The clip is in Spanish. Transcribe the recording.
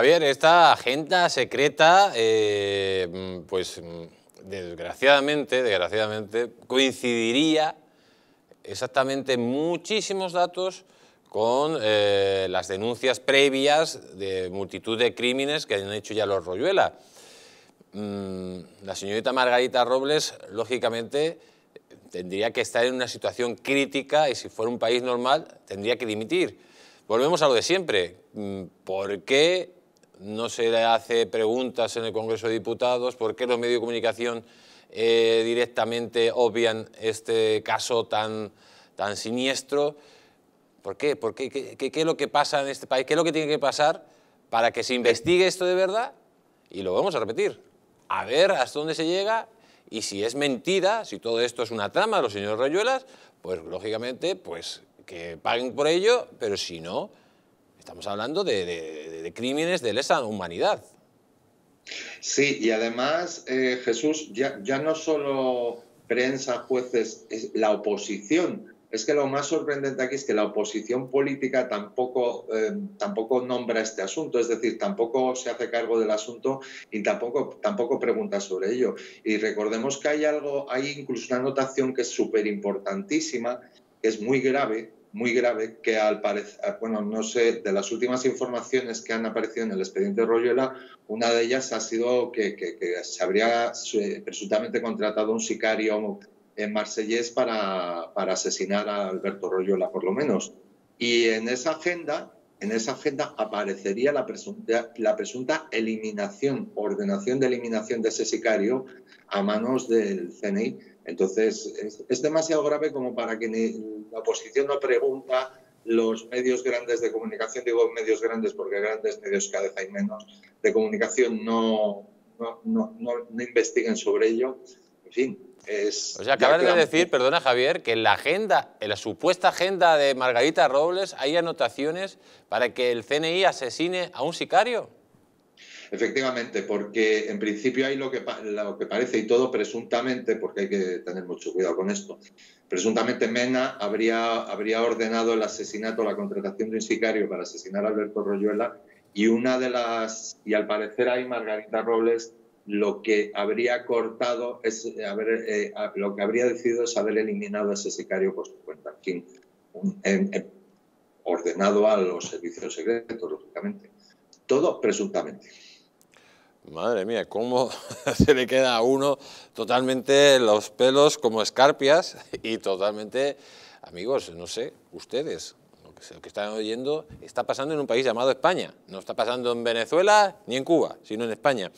Javier, esta agenda secreta, pues desgraciadamente, coincidiría exactamente muchísimos datos con las denuncias previas de multitud de crímenes que han hecho ya los Royuela. La señorita Margarita Robles, lógicamente, tendría que estar en una situación crítica y si fuera un país normal, tendría que dimitir. Volvemos a lo de siempre. ¿Por qué no se le hace preguntas en el Congreso de Diputados? ¿Por qué los medios de comunicación directamente obvian este caso tan siniestro? ¿Por qué? ¿Qué es lo que pasa en este país? ¿Qué es lo que tiene que pasar para que se investigue esto de verdad? Y lo vamos a repetir. A ver hasta dónde se llega y si es mentira, si todo esto es una trama de los señores Royuelas, pues lógicamente pues que paguen por ello, pero si no, estamos hablando de crímenes de lesa humanidad. Sí, y además, Jesús, ya no solo prensa, jueces, es la oposición. Es que lo más sorprendente aquí es que la oposición política tampoco nombra este asunto, es decir, tampoco se hace cargo del asunto y tampoco pregunta sobre ello. Y recordemos que hay algo, hay incluso una anotación que es súper importantísima, que es muy grave, que al parecer, bueno, no sé, de las últimas informaciones que han aparecido en el expediente Royuela, una de ellas ha sido que se habría presuntamente contratado un sicario en Marsellés para asesinar a Alberto Royuela, por lo menos. Y en esa agenda aparecería la presunta ordenación de eliminación de ese sicario a manos del CNI. Entonces, es demasiado grave como para que ni la oposición no pregunta, los medios grandes de comunicación, digo medios grandes porque grandes medios cada vez hay menos, de comunicación no investiguen sobre ello. En fin. O sea, acabas de decir, perdona Javier, que en la agenda, en la supuesta agenda de Margarita Robles hay anotaciones para que el CNI asesine a un sicario. Efectivamente, porque en principio hay lo que parece y todo presuntamente, porque hay que tener mucho cuidado con esto, presuntamente Mena habría ordenado el asesinato, la contratación de un sicario para asesinar a Alberto Royuela y al parecer ahí Margarita Robles lo que habría cortado es lo que habría decidido es haber eliminado a ese sicario por su cuenta, aquí, ordenado a los servicios secretos, lógicamente. Todo presuntamente. Madre mía, cómo se le queda a uno totalmente los pelos como escarpias y totalmente, amigos, no sé, ustedes, lo que están oyendo, está pasando en un país llamado España. No está pasando en Venezuela ni en Cuba, sino en España.